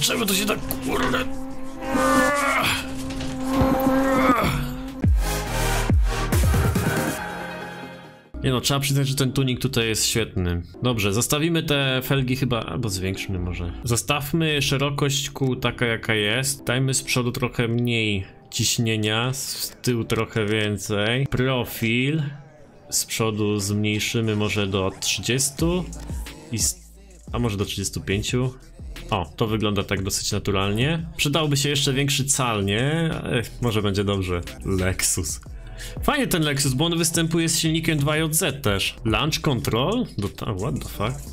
Czemu to się tak kurde... Nie no, trzeba przyznać, że ten tuning tutaj jest świetny. Dobrze, zostawimy te felgi chyba, albo zwiększmy może. Zostawmy szerokość kół taka jaka jest. Dajmy z przodu trochę mniej ciśnienia, z tyłu trochę więcej. Profil z przodu zmniejszymy może do 30 i a może do 35. O, to wygląda tak dosyć naturalnie. Przydałby się jeszcze większy cal, nie? Ech, może będzie dobrze. Lexus. Fajnie ten Lexus, bo on występuje z silnikiem 2JZ też. Launch control? What the fuck?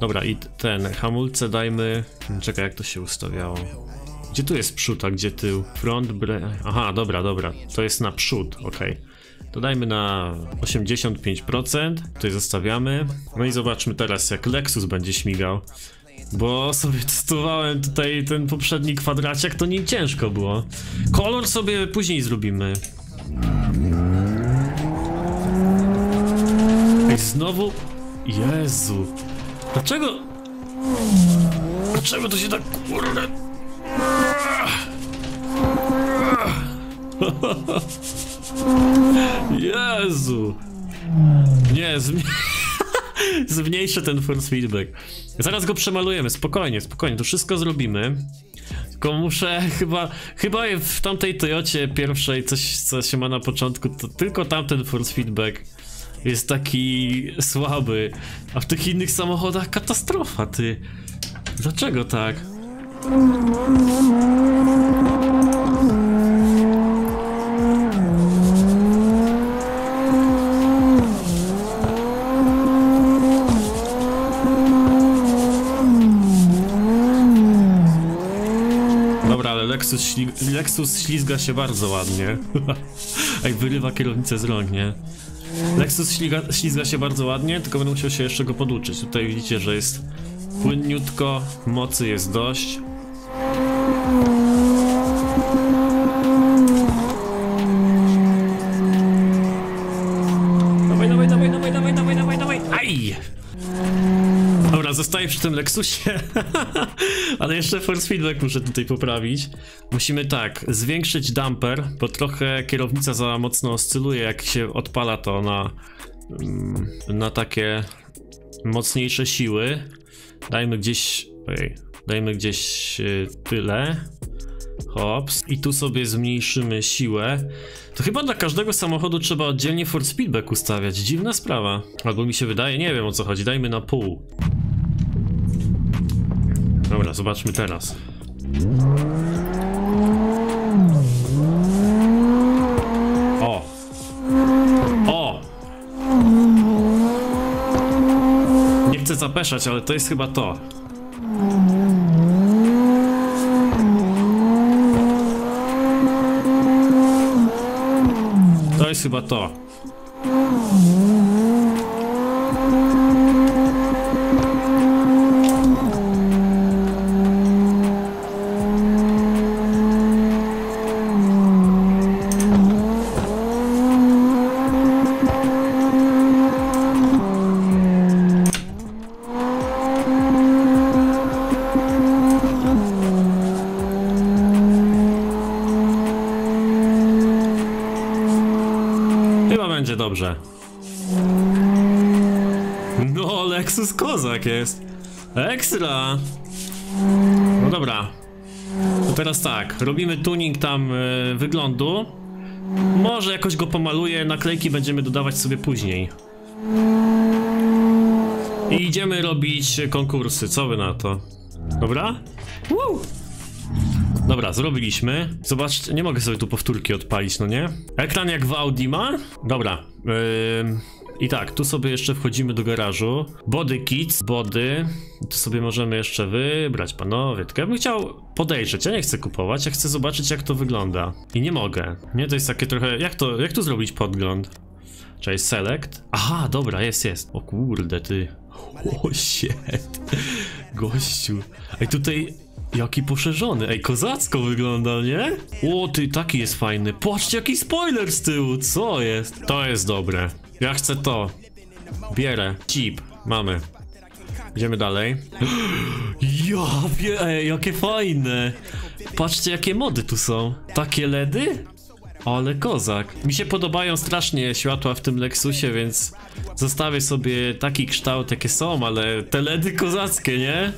Dobra, i ten, hamulce dajmy... Czekaj, jak to się ustawiało? Gdzie tu jest przód, a gdzie tył? Front brake... Aha, dobra, dobra. To jest na przód, okej. To dajmy na 85%. Tutaj zostawiamy. No i zobaczmy teraz, jak Lexus będzie śmigał. Bo sobie testowałem tutaj ten poprzedni kwadraciak, to nie ciężko było. Kolor sobie później zrobimy. I znowu... Jezu... Dlaczego... Dlaczego to się tak kurde... Jezu... Nie, zmniejszę ten force feedback. Zaraz go przemalujemy, spokojnie, spokojnie, to wszystko zrobimy. Tylko muszę chyba w tamtej Toyocie pierwszej, coś co się ma na początku, to tylko tamten force feedback jest taki słaby. A w tych innych samochodach katastrofa, ty. Dlaczego tak? Lexus ślizga się bardzo ładnie. Ej, wyrywa kierownicę z rąk, nie? Lexus ślizga się bardzo ładnie, tylko będę musiał się jeszcze go poduczyć. Tutaj widzicie, że jest płynniutko, mocy jest dość. Dawaj, dawaj, dawaj, dawaj, dawaj, dawaj, dawaj, dawaj. Aj! Dobra, zostaję przy tym Lexusie. Ale jeszcze force feedback muszę tutaj poprawić. Musimy tak, zwiększyć damper, bo trochę kierownica za mocno oscyluje, jak się odpala to na takie mocniejsze siły. Dajmy gdzieś, ojej, dajmy gdzieś tyle. Hops. I tu sobie zmniejszymy siłę. To chyba dla każdego samochodu trzeba oddzielnie force feedback ustawiać. Dziwna sprawa. Albo mi się wydaje, nie wiem o co chodzi, dajmy na pół. Dobra, zobaczmy teraz. O! O! Nie chcę zapeszać, ale to jest chyba to. To jest chyba to. Dobrze. No, Lexus kozak jest. Ekstra. No dobra. To teraz tak, robimy tuning tam wyglądu. Może jakoś go pomaluję, naklejki będziemy dodawać sobie później. I idziemy robić konkursy, co wy na to? Dobra? Woo! Dobra, zrobiliśmy. Zobaczcie, nie mogę sobie tu powtórki odpalić, no nie? Ekran jak w Audi ma? Dobra. I tak, tu sobie jeszcze wchodzimy do garażu. Body kits, body. Tu sobie możemy jeszcze wybrać, panowie. Tylko ja bym chciał podejrzeć, ja nie chcę kupować, ja chcę zobaczyć jak to wygląda. I nie mogę. Nie, to jest takie trochę... Jak tu zrobić podgląd? Czyli select. Aha, dobra, jest, jest. O kurde, ty. O shit. Gościu. Ej, tutaj... Jaki poszerzony, ej, kozacko wygląda, nie? O, ty, taki jest fajny. Patrzcie, jaki spoiler z tyłu, co jest? To jest dobre. Ja chcę to. Bierę. Chip, mamy. Idziemy dalej. Jakie fajne! Patrzcie, jakie mody tu są. Takie ledy? Ale kozak. Mi się podobają strasznie światła w tym Lexusie, więc zostawię sobie taki kształt, jakie są, ale te ledy kozackie, nie?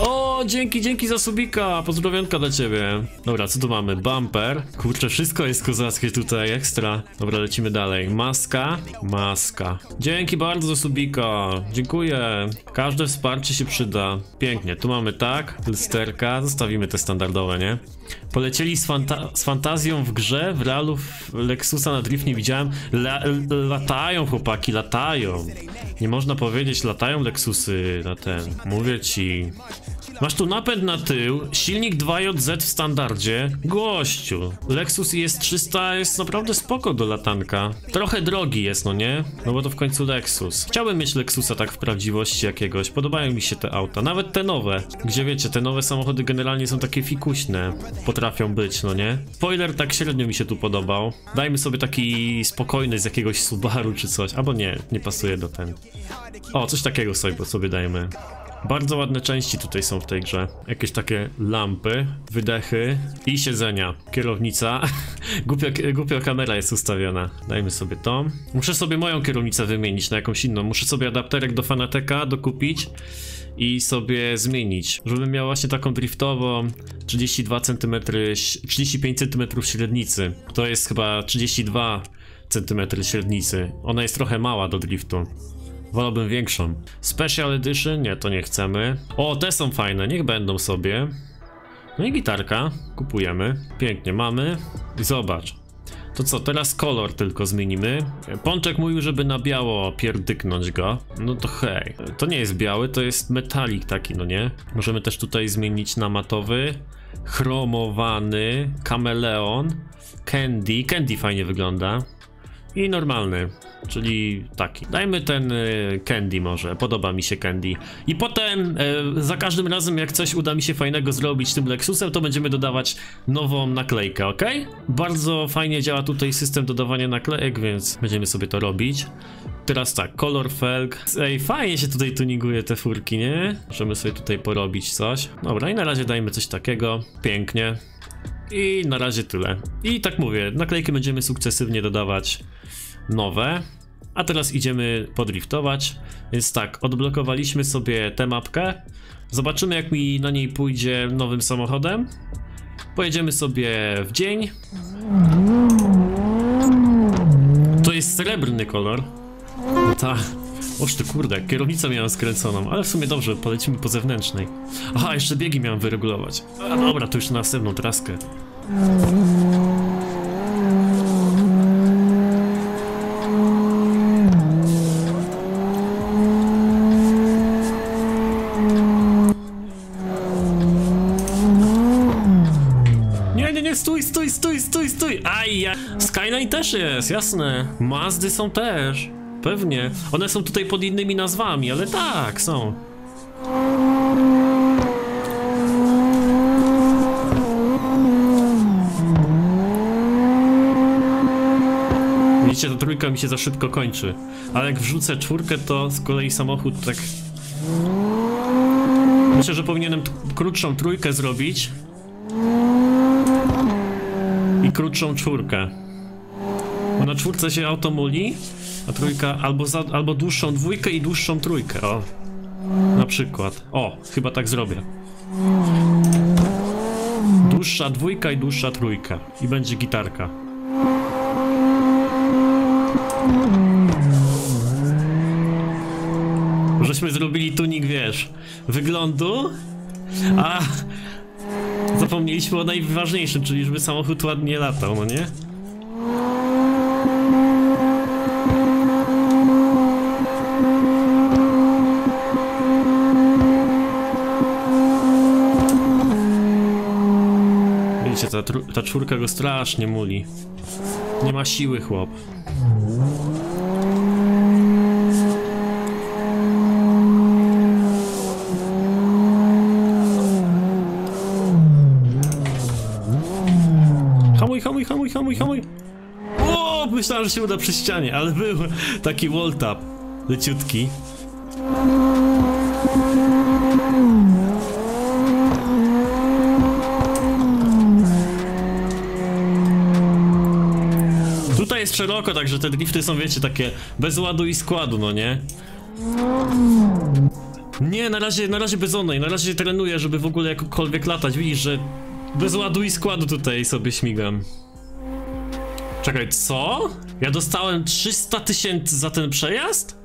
O, dzięki za subika, pozdrowionka dla ciebie. Dobra, co tu mamy? Bumper. Kurczę, wszystko jest kozackie tutaj, ekstra. Dobra, lecimy dalej. Maska. Dzięki bardzo za subika, dziękuję. Każde wsparcie się przyda. Pięknie, tu mamy tak, lusterka. Zostawimy te standardowe, nie? Polecieli z fantazją w grze, w realu Lexusa na drift nie widziałem. Latają chłopaki, latają. Nie można powiedzieć, latają Lexusy na ten. Mówię ci. Masz tu napęd na tył, silnik 2JZ w standardzie. Gościu, Lexus IS300 jest naprawdę spoko do latanka. Trochę drogi jest, no nie? No bo to w końcu Lexus. Chciałbym mieć Lexusa tak w prawdziwości jakiegoś. Podobają mi się te auta, nawet te nowe. Gdzie wiecie, te nowe samochody generalnie są takie fikuśne. Potrafią być, no nie? Spoiler tak średnio mi się tu podobał. Dajmy sobie taki spokojny z jakiegoś Subaru czy coś. Albo nie, nie pasuje do ten. O, coś takiego sobie dajmy. Bardzo ładne części tutaj są w tej grze. Jakieś takie lampy, wydechy i siedzenia. Kierownica. Głupio kamera jest ustawiona. Dajmy sobie to. Muszę sobie moją kierownicę wymienić na jakąś inną. Muszę sobie adapterek do Fanateka dokupić i sobie zmienić, żebym miał właśnie taką driftową 32 cm, 35 cm średnicy. To jest chyba 32 cm średnicy. Ona jest trochę mała do driftu. Wolałbym większą. Special Edition? Nie, to nie chcemy. O, te są fajne, niech będą sobie. No i gitarka, kupujemy. Pięknie, mamy. I zobacz. To co, teraz kolor tylko zmienimy. Pączek mówił, żeby na biało pierdyknąć go. No to hej. To nie jest biały, to jest metalik taki, no nie? Możemy też tutaj zmienić na matowy. Chromowany. Kameleon. Candy. Candy fajnie wygląda. I normalny, czyli taki. Dajmy ten Candy może, podoba mi się Candy. I potem za każdym razem jak coś uda mi się fajnego zrobić tym Lexusem, to będziemy dodawać nową naklejkę, ok? Bardzo fajnie działa tutaj system dodawania naklejek, więc będziemy sobie to robić. Teraz tak, kolor felg. Ej, fajnie się tutaj tuninguje te furki, nie? Możemy sobie tutaj porobić coś. Dobra, i na razie dajmy coś takiego, pięknie. I na razie tyle. I tak mówię, naklejki będziemy sukcesywnie dodawać nowe. A teraz idziemy podriftować. Więc tak, odblokowaliśmy sobie tę mapkę. Zobaczymy jak mi na niej pójdzie nowym samochodem. Pojedziemy sobie w dzień. To jest srebrny kolor. No tak. Oż ty kurde, kierownicę miałem skręconą, ale w sumie dobrze, polecimy po zewnętrznej. Aha, jeszcze biegi miałem wyregulować. A dobra, to już na następną traskę. Stój! Aj, Skyline też jest, jasne. Mazdy są też. Pewnie. One są tutaj pod innymi nazwami, ale tak, są. Widzicie, ta trójka mi się za szybko kończy. Ale jak wrzucę czwórkę, to z kolei samochód tak... Myślę, że powinienem krótszą trójkę zrobić. I krótszą czwórkę. Bo na czwórce się auto muli. A trójka, albo dłuższą dwójkę i dłuższą trójkę, o. Na przykład, o, chyba tak zrobię. Dłuższa dwójka i dłuższa trójka. I będzie gitarka. Żeśmy zrobili tunik, wiesz, wyglądu. A zapomnieliśmy o najważniejszym, czyli żeby samochód ładnie latał, no nie? Ta czwórka go strasznie muli. Nie ma siły, chłop. Hamuj. O, myślałem, że się uda przy ścianie, ale był taki wall tap leciutki. Tutaj jest szeroko, także te drifty są, wiecie, takie bez ładu i składu, no nie? Nie, na razie bez onej, na razie trenuję, żeby w ogóle jakkolwiek latać, widzisz, że bez ładu i składu tutaj sobie śmigam. Czekaj, co? Ja dostałem 300 tysięcy za ten przejazd?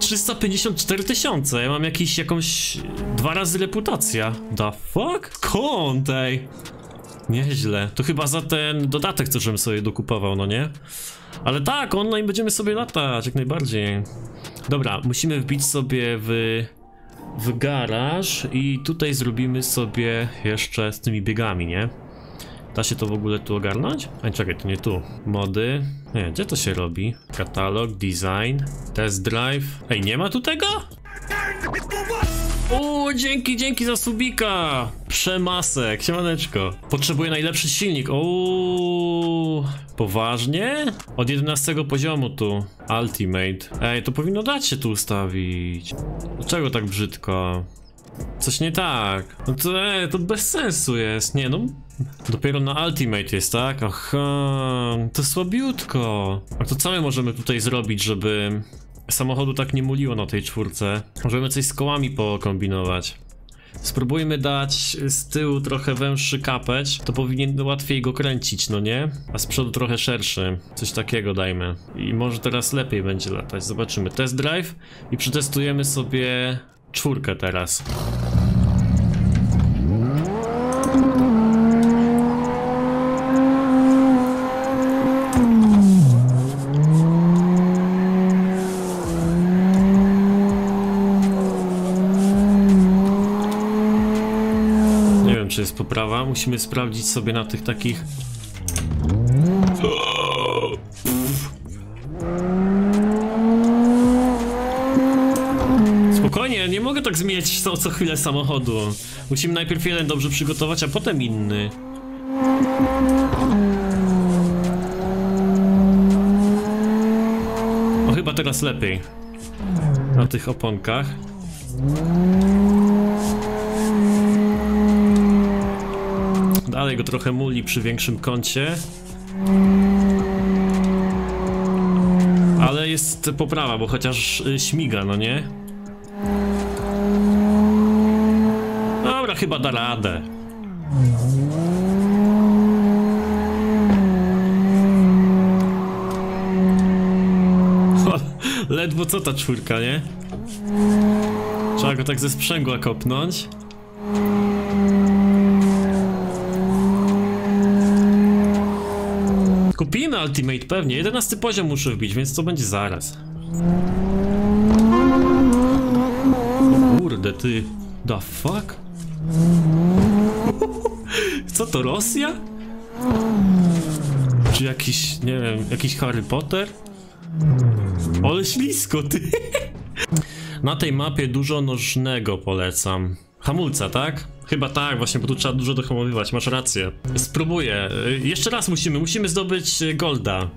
354 tysiące, ja mam jakąś 2 razy reputacja. The fuck? Kontej! Nieźle, to chyba za ten dodatek, co żebym sobie dokupował, no nie? Ale tak, online będziemy sobie latać, jak najbardziej. Dobra, musimy wbić sobie w garaż i tutaj zrobimy sobie jeszcze z tymi biegami, nie? Da się to w ogóle tu ogarnąć? A czekaj, to nie tu. Mody. Nie, gdzie to się robi? Katalog, design, test drive. Ej, nie ma tu tego? O, dzięki za subika! Przemasek, siemaneczko. Potrzebuję najlepszy silnik. O, poważnie? Od 11 poziomu tu. Ultimate. Ej, to powinno dać się tu ustawić. Dlaczego tak brzydko? Coś nie tak. No to bez sensu jest. Nie no. Dopiero na Ultimate jest, tak? Aha, to słabiutko. A to co my możemy tutaj zrobić, żeby samochodu tak nie muliło na tej czwórce? Możemy coś z kołami pokombinować. Spróbujmy dać z tyłu trochę węższy kapeć. To powinien łatwiej go kręcić, no nie? A z przodu trochę szerszy. Coś takiego dajmy. I może teraz lepiej będzie latać. Zobaczymy. Test drive i przetestujemy sobie czwórkę teraz. Nie wiem, czy jest poprawa. Musimy sprawdzić sobie na tych takich... Spokojnie, nie mogę tak zmieniać co chwilę samochodu. Musimy najpierw jeden dobrze przygotować, a potem inny. O, chyba teraz lepiej. Na tych oponkach. Dalej go trochę muli przy większym kącie. Ale jest poprawa, bo chociaż śmiga, no nie? Dobra, chyba da radę. Ledwo co ta czwórka, nie? Trzeba go tak ze sprzęgła kopnąć. Kupimy Ultimate pewnie, 11 poziom muszę wbić, więc to będzie zaraz. O kurde, ty... The fuck? Co to, Rosja? Czy jakiś, nie wiem, jakiś Harry Potter? Ale ślisko, ty! Na tej mapie dużo nożnego polecam. Hamulca, tak? Chyba tak, właśnie, bo tu trzeba dużo dohamowywać, masz rację. Spróbuję. Jeszcze raz musimy zdobyć golda.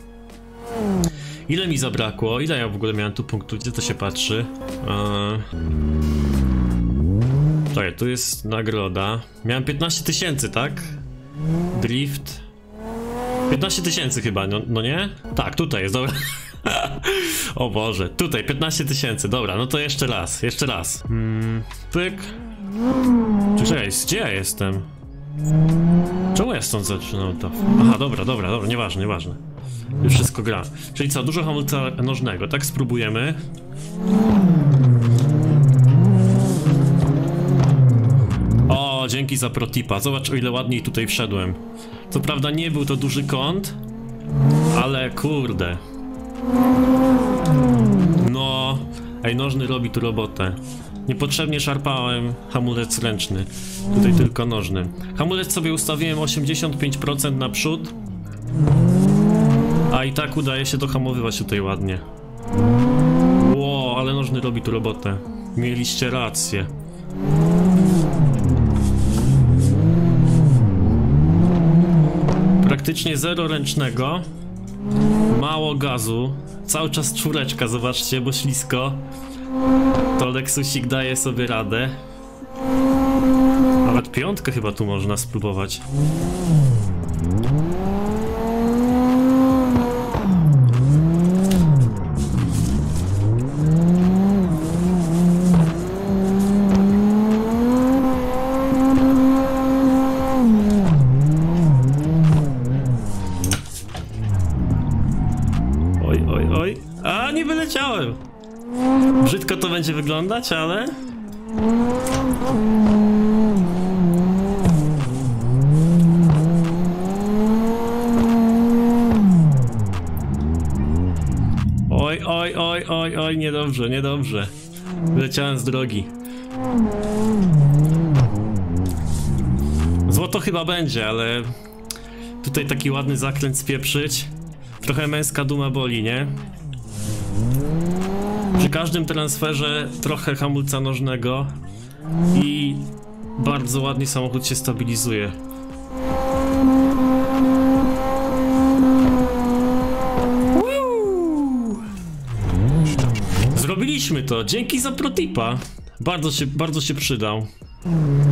Ile mi zabrakło? Ile ja w ogóle miałem tu punktów? Gdzie to się patrzy? Tak, tu jest nagroda. Miałem 15 tysięcy, tak? Drift. 15 tysięcy chyba, no nie? Tak, tutaj jest, dobra. O Boże, tutaj 15 tysięcy, dobra, no to jeszcze raz. Pyk. Czekaj, gdzie ja jestem? Czemu ja stąd zaczynam to? Aha, dobra, nieważne. Już wszystko gra. Czyli co, dużo hamulca nożnego, tak? Spróbujemy. O, dzięki za protipa, zobacz, o ile ładniej tutaj wszedłem. Co prawda nie był to duży kąt, ale kurde. No, ej, nożny robi tu robotę. Niepotrzebnie szarpałem hamulec ręczny. Tutaj tylko nożny. Hamulec sobie ustawiłem 85% na przód. A i tak udaje się dohamowywać tutaj ładnie. Ło, ale nożny robi tu robotę. Mieliście rację. Praktycznie zero ręcznego. Mało gazu. Cały czas czwóreczka, zobaczcie, bo ślisko. To Lexusik daje sobie radę. Nawet piątkę chyba tu można spróbować. Brzydko to będzie wyglądać, ale... Oj, oj, oj, oj, oj, niedobrze, niedobrze. Wyleciałem z drogi. Złoto chyba będzie, ale... Tutaj taki ładny zakręt spieprzyć. Trochę męska duma boli, nie? Przy każdym transferze trochę hamulca nożnego i bardzo ładnie samochód się stabilizuje. Zrobiliśmy to, dzięki za protipa. Bardzo się przydał.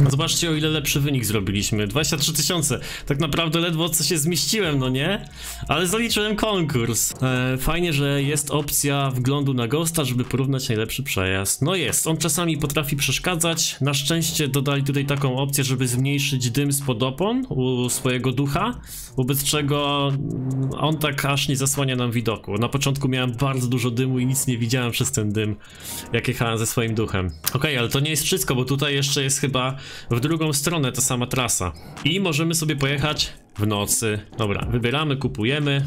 Zobaczcie, o ile lepszy wynik zrobiliśmy, 23 000. Tak naprawdę ledwo co się zmieściłem, no nie? Ale zaliczyłem konkurs. Fajnie, że jest opcja wglądu na Ghosta, żeby porównać najlepszy przejazd. No jest, on czasami potrafi przeszkadzać. Na szczęście dodali tutaj taką opcję, żeby zmniejszyć dym spod opon u swojego ducha, wobec czego on tak aż nie zasłania nam widoku. Na początku miałem bardzo dużo dymu i nic nie widziałem przez ten dym, jak jechałem ze swoim duchem. Okej, ale to nie jest wszystko, bo tutaj jeszcze jest chyba w drugą stronę ta sama trasa i możemy sobie pojechać w nocy. Dobra, wybieramy, kupujemy.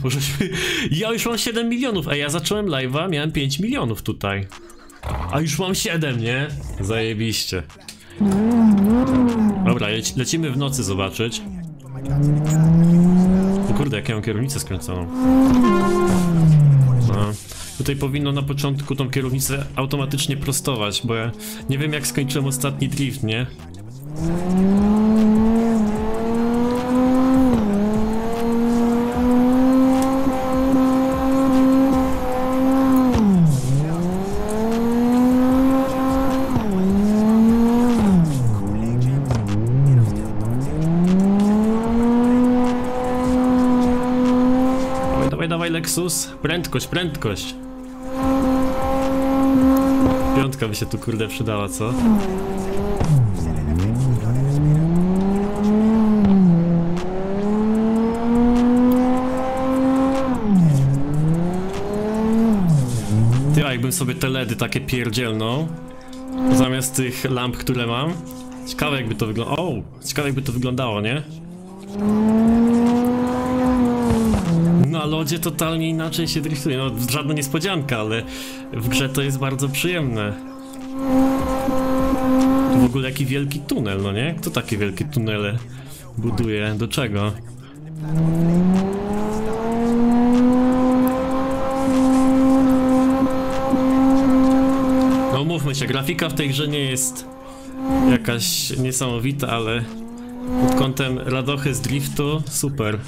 Ja już mam 7 milionów. Ej, ja zacząłem live'a, miałem 5 milionów tutaj, a już mam 7, nie? Zajebiście. Dobra, lecimy w nocy zobaczyć. O kurde, jak ja mam kierownicę skręconą. No. Tutaj powinno na początku tą kierownicę automatycznie prostować, bo ja nie wiem, jak skończyłem ostatni drift, nie? Dawaj, dawaj, dawaj, Lexus. Prędkość, prędkość. Piątka by się tu kurde przydała, co? Ty, a jakbym sobie te ledy takie pierdzielną zamiast tych lamp, które mam. Ciekawe jakby to wyglądało. Ciekawe jakby to wyglądało, nie? Na lodzie totalnie inaczej się driftuje, no żadna niespodzianka, ale w grze to jest bardzo przyjemne. W ogóle jaki wielki tunel, no nie? Kto takie wielkie tunele buduje? Do czego? No mówmy się, grafika w tej grze nie jest jakaś niesamowita, ale pod kątem radochy z driftu super.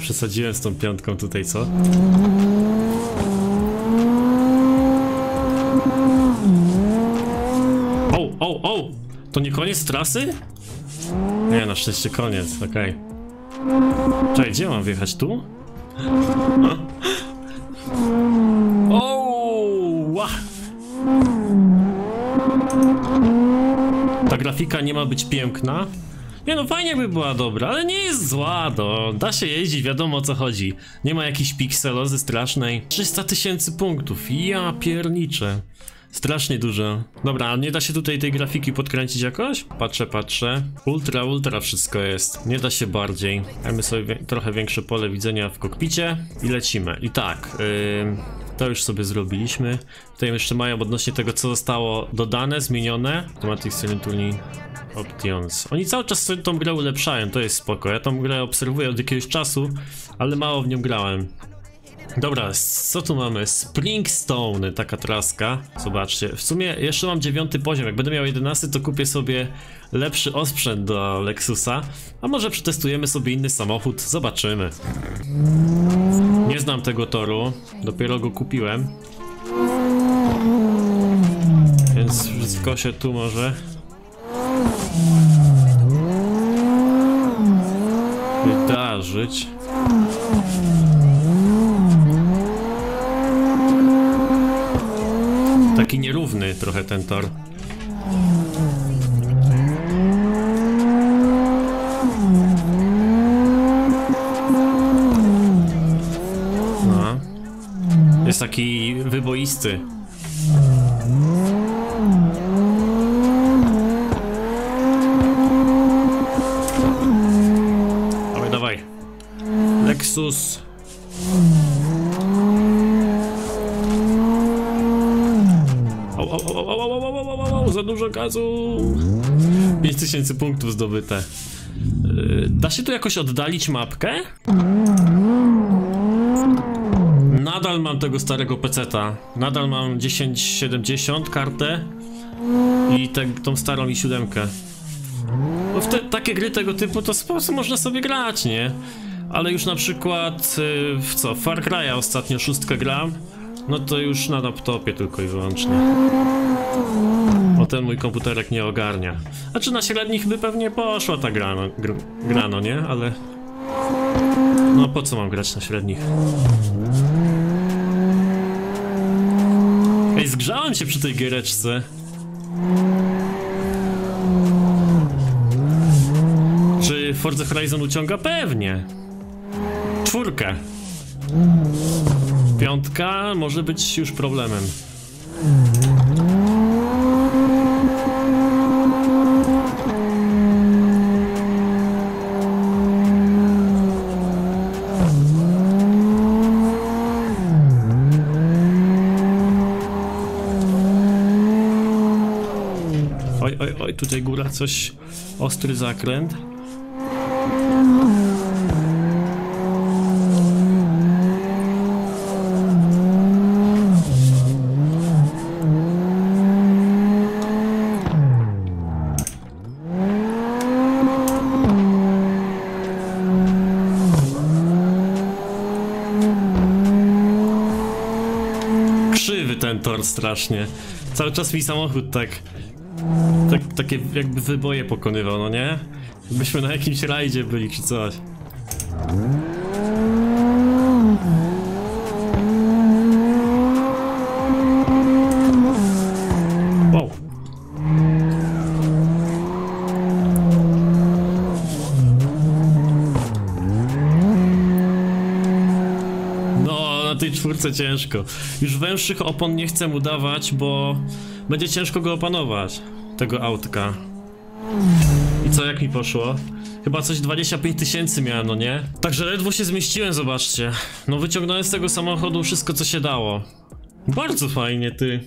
Przesadziłem z tą piątką tutaj, co? O, o, o! To nie koniec trasy? Nie, na szczęście koniec, okej. Czekaj, gdzie mam wjechać? Tu? O! Ta grafika nie ma być piękna. Nie no, fajnie by była dobra, ale nie jest zła, no. Da się jeździć, wiadomo o co chodzi. Nie ma jakiejś pikselozy strasznej. 300 000 punktów, ja pierniczę. Strasznie dużo. Dobra, nie da się tutaj tej grafiki podkręcić jakoś? Patrzę, patrzę. Ultra, ultra wszystko jest. Nie da się bardziej. Dajmy sobie trochę większe pole widzenia w kokpicie i lecimy. I tak, to już sobie zrobiliśmy. Tutaj jeszcze mają odnośnie tego, co zostało dodane, zmienione. Automatic Steering Tuning Options. Oni cały czas tą grę ulepszają, to jest spoko. Ja tą grę obserwuję od jakiegoś czasu, ale mało w nią grałem. Dobra, co tu mamy? Springstone, taka traska. Zobaczcie, w sumie jeszcze mam 9 poziom. Jak będę miał 11, to kupię sobie lepszy osprzęt do Lexusa. A może przetestujemy sobie inny samochód, zobaczymy. Nie znam tego toru, dopiero go kupiłem. Więc wszystko się tu może... wydarzyć. Taki nierówny trochę ten tor. No. Jest taki wyboisty. Dawaj, dawaj. Lexus. Za dużo gazu. 5000 punktów zdobyte. Da się tu jakoś oddalić mapkę? Nadal mam tego starego peceta. Nadal mam 1070 kartę i tą starą i 7. Bo w takie gry tego typu to sposób można sobie grać, nie? Ale już na przykład w co? Far Cry'a ostatnio 6 gram. No to już na laptopie tylko i wyłącznie. O, ten mój komputerek nie ogarnia. A czy na średnich by pewnie poszła ta grano, nie? Ale... no po co mam grać na średnich? Ej, zgrzałem się przy tej giereczce. Czy Forza Horizon uciąga? Pewnie. 4. 5 może być już problemem. Oj, oj, oj, tutaj góra, coś... ostry zakręt. Krzywy ten tor strasznie. Cały czas mi samochód takie jakby wyboje pokonywał, no nie? Jakbyśmy na jakimś rajdzie byli czy coś. Wow. No, na tej 4 ciężko. Już węższych opon nie chcę mu dawać, bo będzie ciężko go opanować. Tego autka. I co, jak mi poszło? Chyba coś 25 000 miałem, no nie? Także ledwo się zmieściłem, zobaczcie. No wyciągnąłem z tego samochodu wszystko, co się dało. Bardzo fajnie, ty.